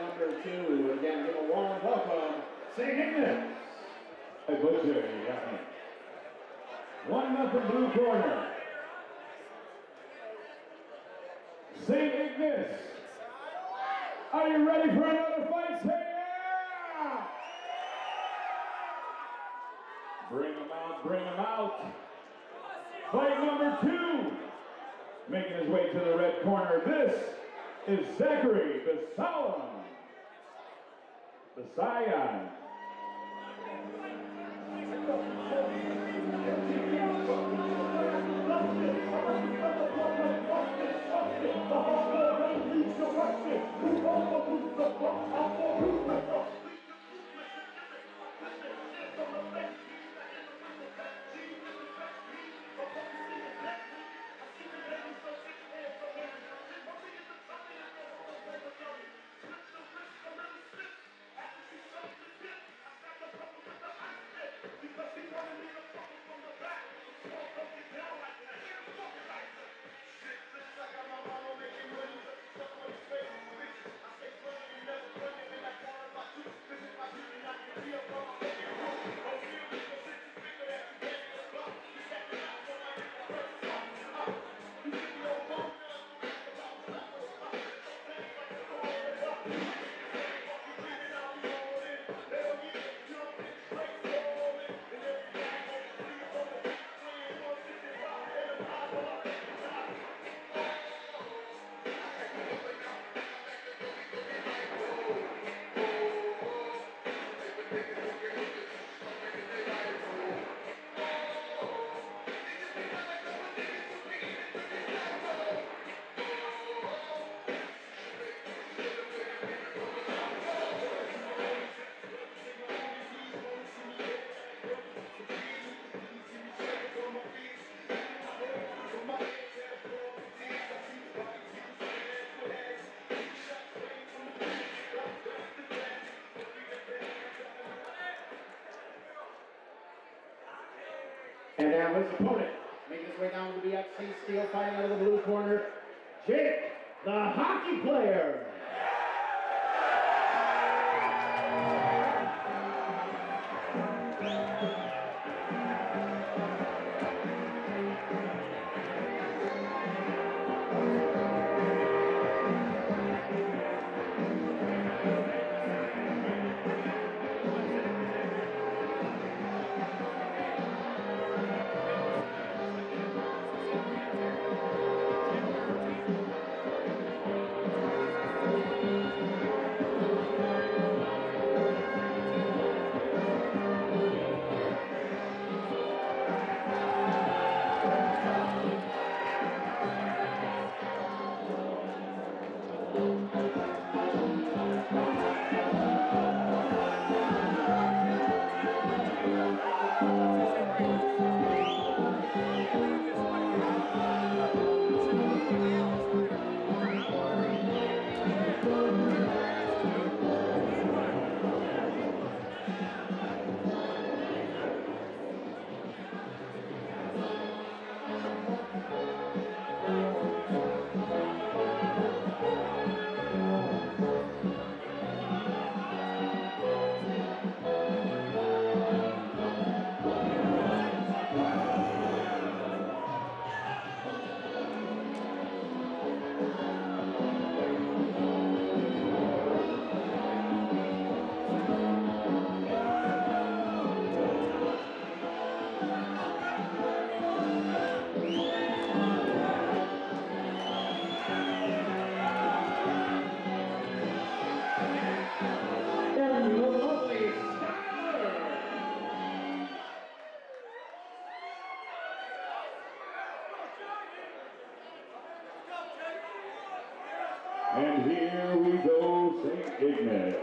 number two. Again, give a warm welcome, St. Ignace. A good jersey, yeah. 1-0 blue corner. St. Ignace, are you ready for another fight? Say yeah! Bring them out, bring them out. Fight number two, making his way to the red corner. This is Zachary Besalem. And now his opponent, making his way down to the BXC, steel fighting out of the blue corner, Jake, the hockey player. And here we go, St. Ignace.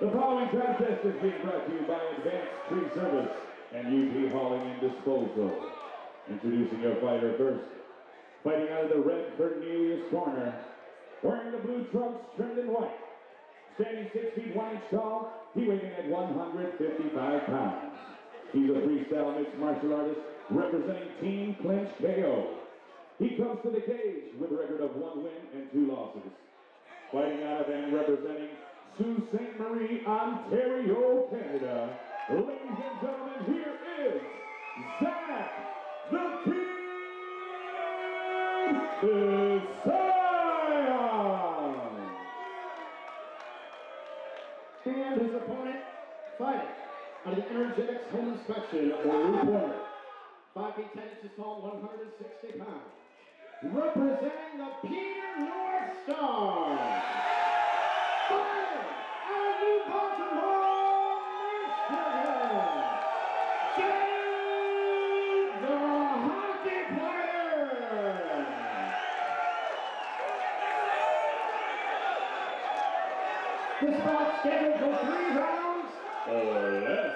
The following contest is being brought to you by Advanced Tree Service and UP Hauling in Disposal. Introducing your fighter first. Fighting out of the red Cornelius corner. Wearing the blue trunks trimmed in white. Standing 6 feet 1 inch tall, he weighing at 155 pounds. He's a freestyle mixed martial artist representing Team Clinch KO. He comes to the cage with a record of 1 win and 2 losses. fighting out of and representing Sault Ste. Marie, Ontario, Canada. Ladies and gentlemen, here is Zach the Kid Besalem. And his opponent, fighting out of the Energetics Home Inspection, Luke Warner, 5 feet 10 inches tall, 160 pounds. Representing the Pierre North Star. This bout scheduled for 3 rounds or less.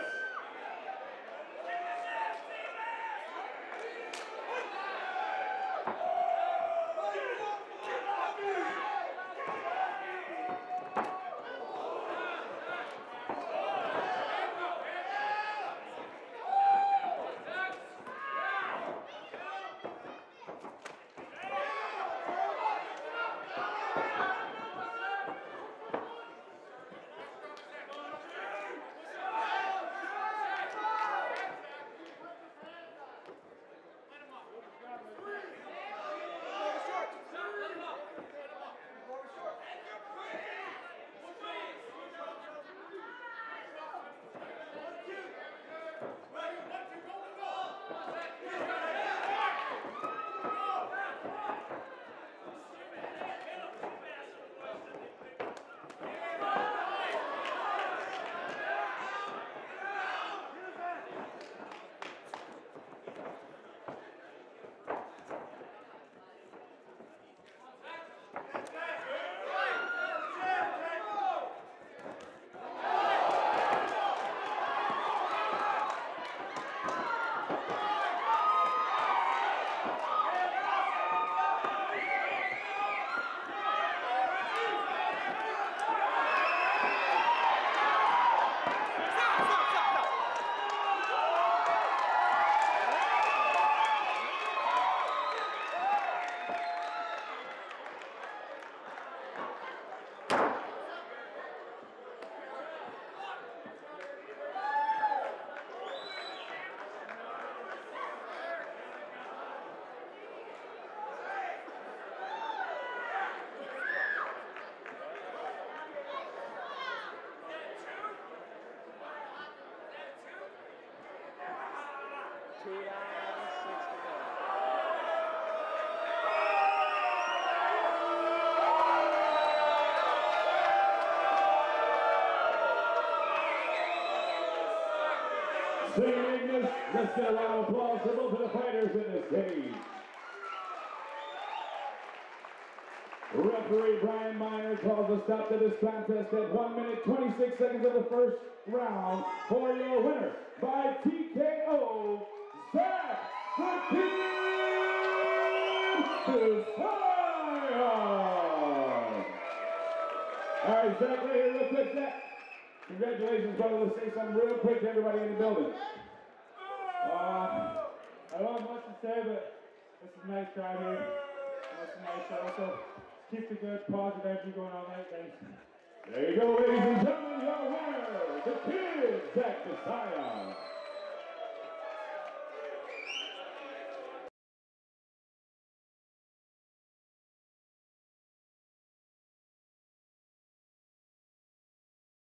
Let's get a round of applause for both of the fighters in this cage. Referee Brian Myers calls a stop to this contest at 1 minute, 26 seconds of the first round for your winner by TKO, Zach the Kid Besalem. All right, Zach, right here, real quick, Zach. Congratulations, brother. Let's say something real quick to everybody in the building. I don't have much to say, but it's a nice crowd here. It's a nice show. So keep the good positive energy going all night, guys. There you go, ladies and gentlemen, your winner, the Kid Zach Besalem.